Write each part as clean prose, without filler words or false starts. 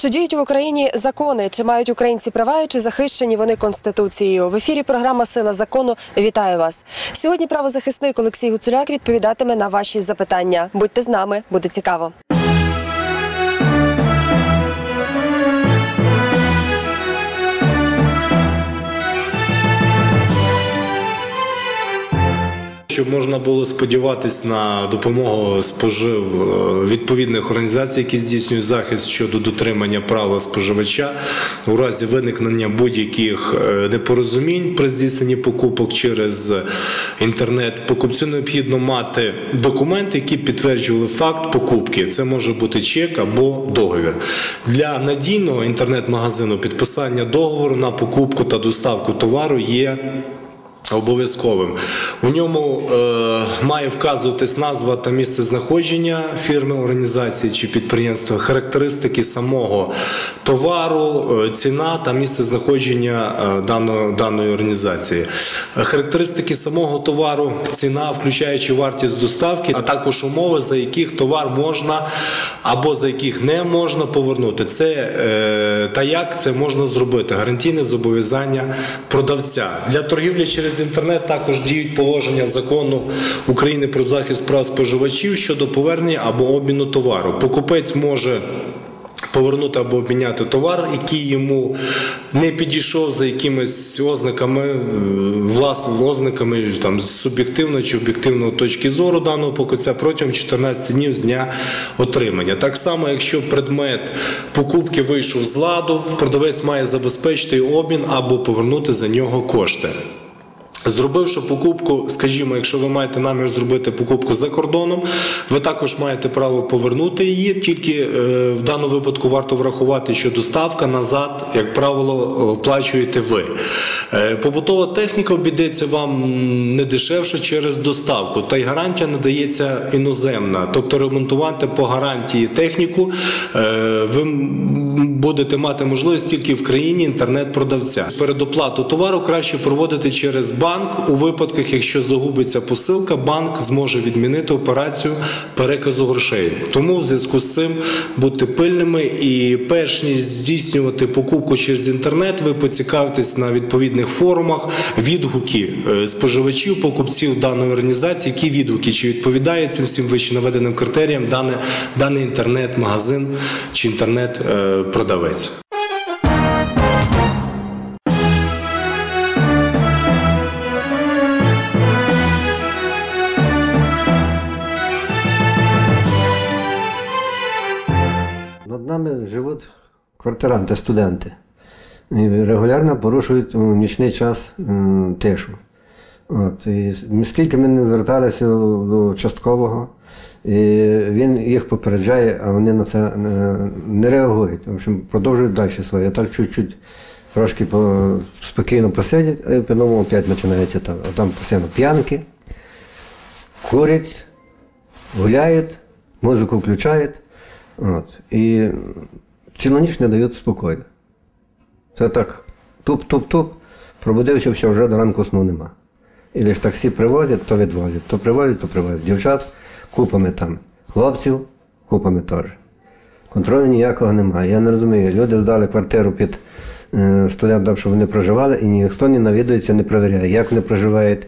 Чи діють в Україні закони, чи мають українці права, і чи захищені вони Конституцією? В ефірі програма «Сила закону». Вітаю вас. Сьогодні правозахисник Олексій Гуцуляк відповідатиме на ваші запитання. Будьте з нами, буде цікаво. Щоб можна було сподіватись на допомогу спожив відповідних організацій, які здійснюють захист щодо дотримання права споживача у разі виникнення будь-яких непорозумінь при здійсненні покупок через інтернет, покупцю необхідно мати документи, які підтверджували факт покупки. Це може бути чек або договір. Для надійного інтернет-магазину підписання договору на покупку та доставку товару є обов'язковим. У ньому має вказуватись назва та місце знаходження фірми, організації чи підприємства, характеристики самого товару, ціна та місце знаходження даної організації. Характеристики самого товару, ціна, включаючи вартість доставки, а також умови, за яких товар можна або за яких не можна повернути. Це та як це можна зробити. Гарантійне зобов'язання продавця. Для торгівлі через інтернет також діють положення закону України про захист прав споживачів щодо повернення або обміну товару. Покупець може повернути або обміняти товар, який йому не підійшов за якимись ознаками суб'єктивної чи об'єктивної точки зору даного покупця протягом 14 днів з дня отримання. Так само, якщо предмет покупки вийшов з ладу, продавець має забезпечити його обмін або повернути за нього кошти. Зробивши покупку, скажімо, якщо ви маєте намір зробити покупку за кордоном, ви також маєте право повернути її, тільки в даному випадку варто врахувати, що доставка назад, як правило, оплачуєте ви. Побутова техніка обійдеться вам не дешевше через доставку, та й гарантія надається іноземна, тобто ремонтувати по гарантії техніку ви будете мати можливість тільки в країні інтернет-продавця. Передоплату товару краще проводити через банк. У випадках, якщо загубиться посилка, банк зможе відмінити операцію переказу грошей. Тому в зв'язку з цим будьте пильними і перш ніж здійснювати покупку через інтернет, ви поцікавитесь на відповідних форумах відгуки споживачів, покупців даної організації, які відгуки, чи відповідає цим всім вище наведеним критеріям даний інтернет-магазин чи інтернет-продавець. Живуть квартиранти, студенти, і регулярно порушують у нічний час тишу. Скільки ми не зверталися до часткового, і він їх попереджає, а вони на це не реагують. В общем, продовжують далі своє. А так чуть-чуть трошки спокійно посидять, а потім опять починається там. А там постійно п'янки, курять, гуляють, музику включають. І цілу ніч не дають спокою. Це так туп-туп-туп, пробудився, все, вже до ранку сну нема. І лише таксі привозять, то відвозять, то привозять, то привозять. Дівчат купами там, хлопців купами теж. Контролю ніякого немає. Я не розумію, люди здали квартиру під студентам, щоб вони проживали, і ніхто не навідується, не перевіряє, як вони проживають.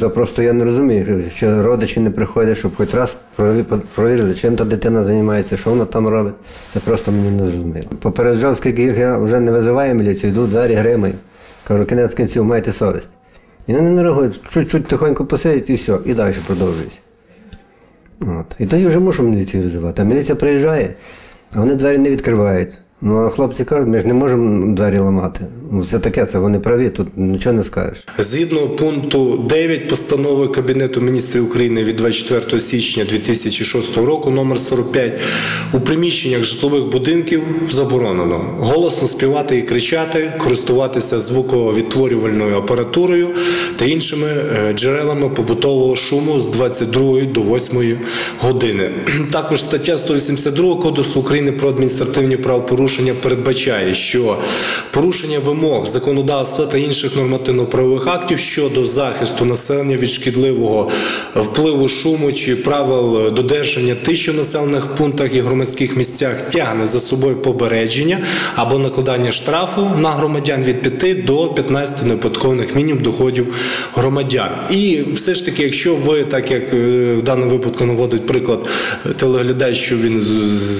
Це просто я не розумію, що родичі не приходять, щоб хоч раз провірили, чим та дитина займається, що вона там робить. Це просто мені не зрозуміло. Попереджав, скільки їх я вже не визиваю міліцію, йду, двері гримаю. Кажу, кінець кінців, майте совість. І вони не реагують, чуть-чуть тихонько посидять і все, і далі продовжують. І тоді вже мушу міліцію визивати. А міліція приїжджає, а вони двері не відкривають. Ну, а хлопці кажуть, ми ж не можемо двері ламати. Це таке, це вони праві, тут нічого не скажеш. Згідно пункту 9 постанови Кабінету міністрів України від 24 січня 2006 року номер 45 у приміщеннях житлових будинків заборонено голосно співати і кричати, користуватися звуковідтворювальною апаратурою та іншими джерелами побутового шуму з 22 до 8 години. Також стаття 182 Кодексу України про адміністративні правопорушення порушення передбачає, що порушення вимог законодавства та інших нормативно-правових актів щодо захисту населення від шкідливого впливу шуму чи правил додержання тиші в населених пунктах і громадських місцях тягне за собою попередження або накладання штрафу на громадян від 5 до 15 неоподаткованих мінімум доходів громадян. І все ж таки, якщо ви, так як в даному випадку наводить приклад телеглядач, що він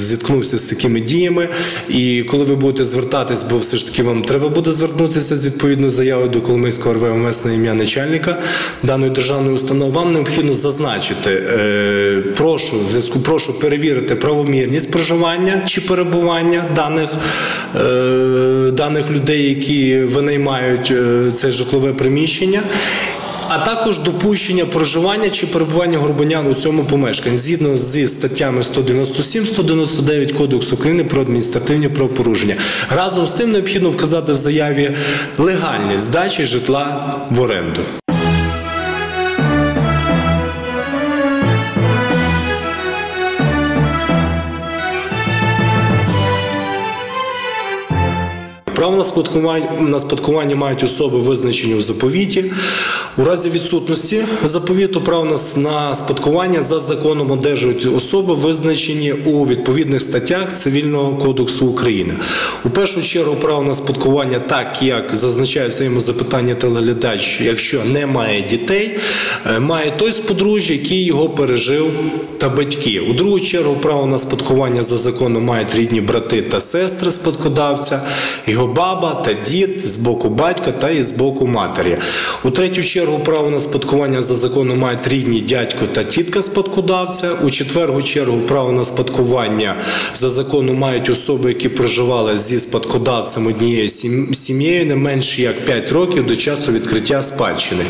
зіткнувся з такими діями, і коли ви будете звертатись, бо все ж таки вам треба буде звернутися з відповідною заявою до Коломийського РВМС на ім'я начальника даної державної установи, вам необхідно зазначити, прошу перевірити правомірність проживання чи перебування даних людей, які винаймають це житлове приміщення, а також допущення проживання чи перебування громадян у цьому помешканні згідно зі статтями 197-199 Кодексу України про адміністративні правопорушення. Разом з тим необхідно вказати в заяві легальність здачі житла в оренду. Право на спадкування мають особи, визначені у заповіті. У разі відсутності заповіту право на спадкування за законом одержують особи, визначені у відповідних статтях Цивільного кодексу України. У першу чергу право на спадкування, так як зазначає в своєму запитанні телеглядач, якщо немає дітей, має той з подружжя, який його пережив, та батьки. У другу чергу право на спадкування за законом мають рідні брати та сестри спадкодавця, його баба та дід з боку батька та і з боку матері. У третю чергу право на спадкування за законом мають рідні дядько та тітка спадкодавця. У четверту чергу право на спадкування за законом мають особи, які проживали зі спадкодавцем однією сім'єю не менше як 5 років до часу відкриття спадщини.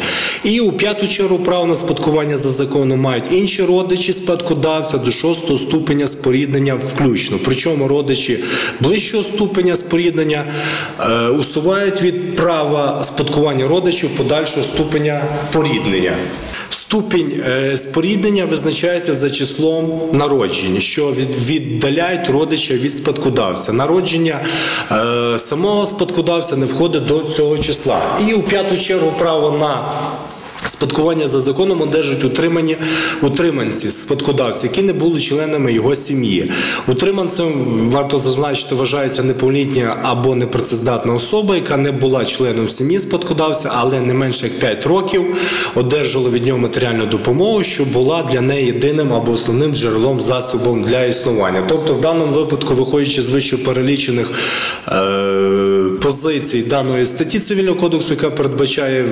І у п'яту чергу право на спадкування за законом мають інші родичі спадкодавця до 6 ступеня споріднення включно. Причому родичі ближчого ступеня споріднення усувають від права спадкування родичів подальшого ступеня поріднення. Ступінь споріднення визначається за числом народжень, що віддаляють родича від спадкодавця. Народження самого спадкодавця не входить до цього числа. І у п'яту чергу право на спадкування за законом одержують утриманці спадкодавці, які не були членами його сім'ї. Утриманцем, варто зазначити, вважається неповнолітня або непрацездатна особа, яка не була членом сім'ї спадкодавця, але не менше як 5 років одержала від нього матеріальну допомогу, що була для неї єдиним або основним джерелом засобом для існування. Тобто в даному випадку, виходячи з вище перелічених позицій даної статті Цивільного кодексу, яка передбачає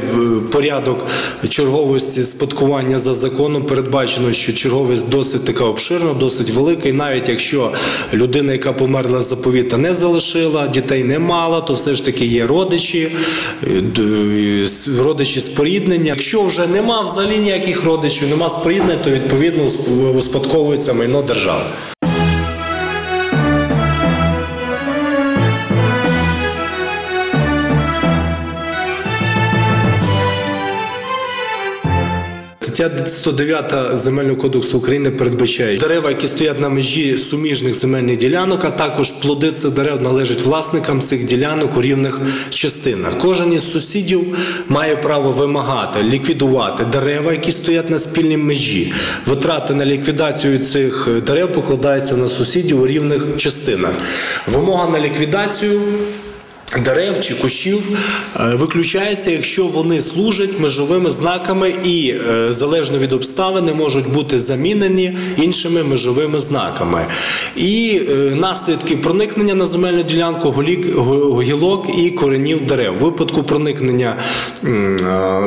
порядок черговості спадкування за законом, передбачено, що черговість досить така обширна, досить велика, і навіть якщо людина, яка померла з заповіту, не залишила, дітей не мала, то все ж таки є родичі споріднення. Якщо вже нема взагалі ніяких родичів, нема споріднення, то відповідно успадковується майно держави. Стаття 109 Земельного кодексу України передбачає дерева, які стоять на межі суміжних земельних ділянок, а також плоди цих дерев належать власникам цих ділянок у рівних частинах. Кожен із сусідів має право вимагати ліквідувати дерева, які стоять на спільній межі. Витрати на ліквідацію цих дерев покладаються на сусідів у рівних частинах. Вимога на ліквідацію дерев чи кущів виключається, якщо вони служать межовими знаками і, залежно від обставини, можуть бути замінені іншими межовими знаками. І наслідки проникнення на земельну ділянку гілок і коренів дерев. У випадку проникнення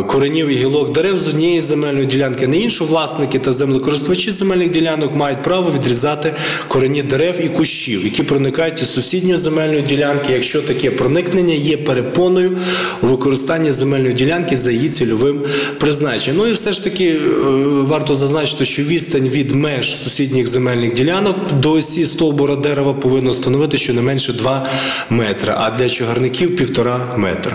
коренів і гілок дерев з однієї земельної ділянки на іншу власники та землекористувачі земельних ділянок мають право відрізати корені дерев і кущів, які проникають із сусідньої земельної ділянки, якщо таке проникнення є перепоною у використанні земельної ділянки за її цільовим призначенням. Ну і все ж таки варто зазначити, що відстань від меж сусідніх земельних ділянок до осі стовбура дерева повинно становити щонайменше 2 метри, а для чагарників 1,5 метра.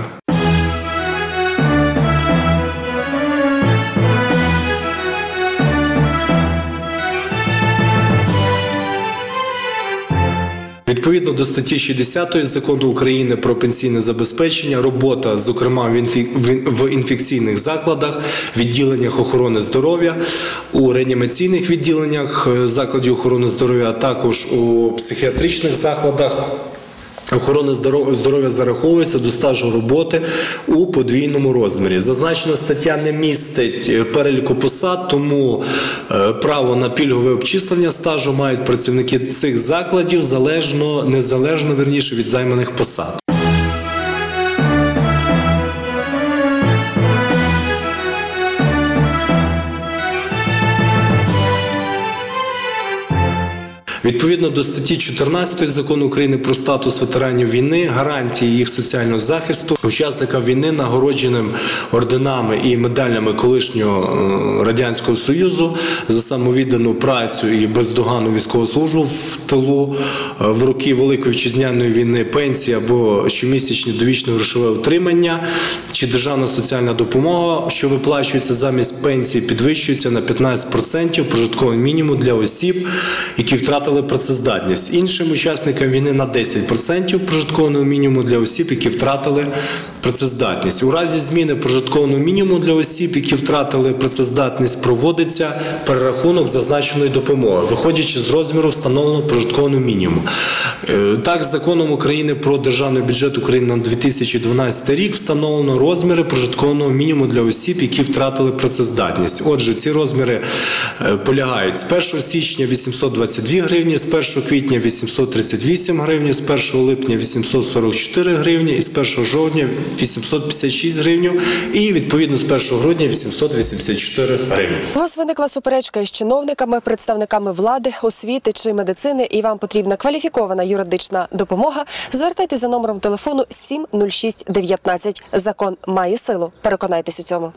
Відповідно до статті 60 Закону України про пенсійне забезпечення, робота, зокрема в інфекційних закладах, відділеннях охорони здоров'я, у реанімаційних відділеннях закладів охорони здоров'я, а також у психіатричних закладах, охорона здоров'я зараховується до стажу роботи у подвійному розмірі. Зазначена стаття не містить переліку посад, тому право на пільгове обчислення стажу мають працівники цих закладів незалежно від займаних посад. Відповідно до статті 14 Закону України про статус ветеранів війни, гарантії їх соціального захисту, учасникам війни, нагородженим орденами і медалями колишнього Радянського Союзу за самовіддану працю і бездоганну військову службу в тилу в роки Великої Вітчизняної війни, пенсії або щомісячне довічне грошове утримання чи державна соціальна допомога, що виплачується замість пенсії, підвищується на 15% прожиткового мінімуму для осіб, які втратили працездатність. Іншим учасникам війни на 10% прожиткового мінімуму для осіб, які втратили працездатність. У разі зміни прожиткового мінімуму для осіб, які втратили працездатність, проводиться перерахунок зазначеної допомоги, виходячи з розміру встановленого прожиткового мінімуму. Так, законом України про державний бюджет України на 2012 рік встановлено розміри прожиткового мінімуму для осіб, які втратили працездатність. Отже, ці розміри полягають: з 1 січня 822 гривні, з 1 квітня 838 гривень, з 1 липня 844 гривні і з 1 жовтня 856 гривень і, відповідно, з 1 грудня 884 гривні. У вас виникла суперечка із чиновниками, представниками влади, освіти чи медицини і вам потрібна кваліфікована юридична допомога? Звертайтеся за номером телефону 70619. Закон має силу. Переконайтесь у цьому.